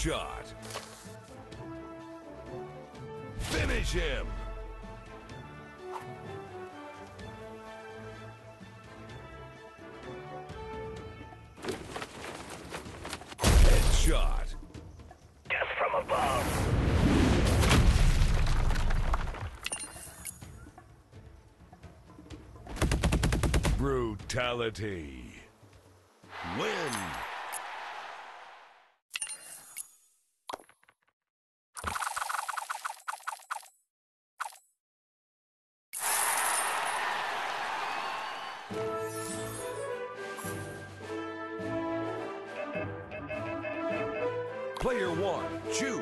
shot. Finish him. Headshot. Death from above. Brutality. Win. Player one, choose.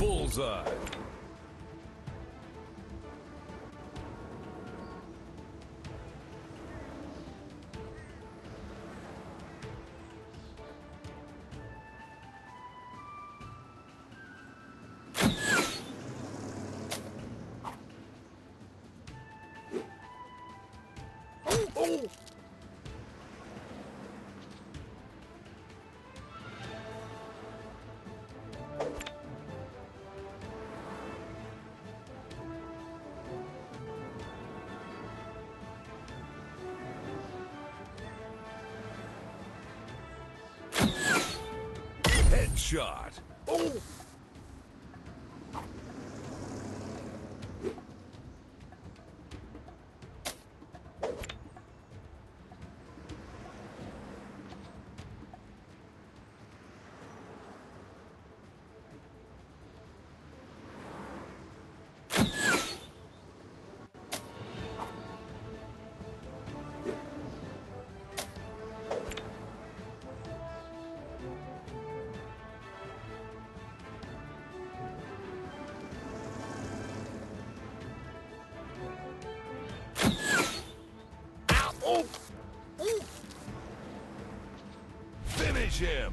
Bullseye. Oh! Shot. Oh. Finish him.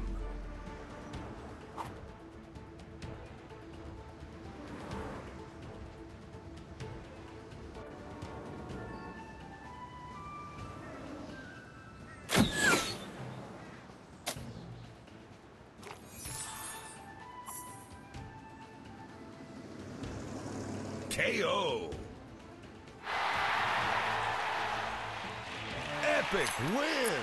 KO. Epic win.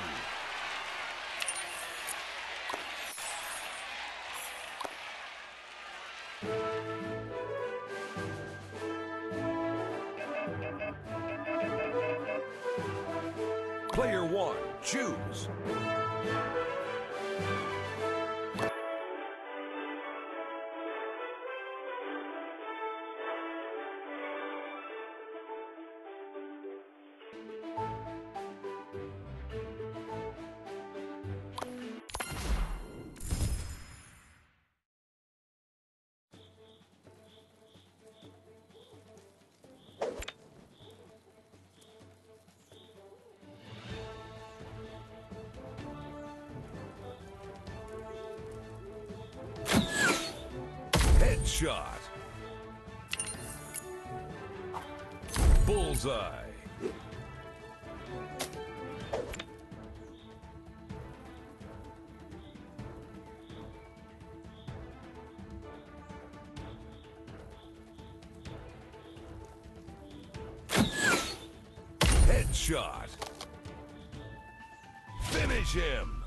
Player one, choose. Shot. Bullseye. Headshot. Finish him.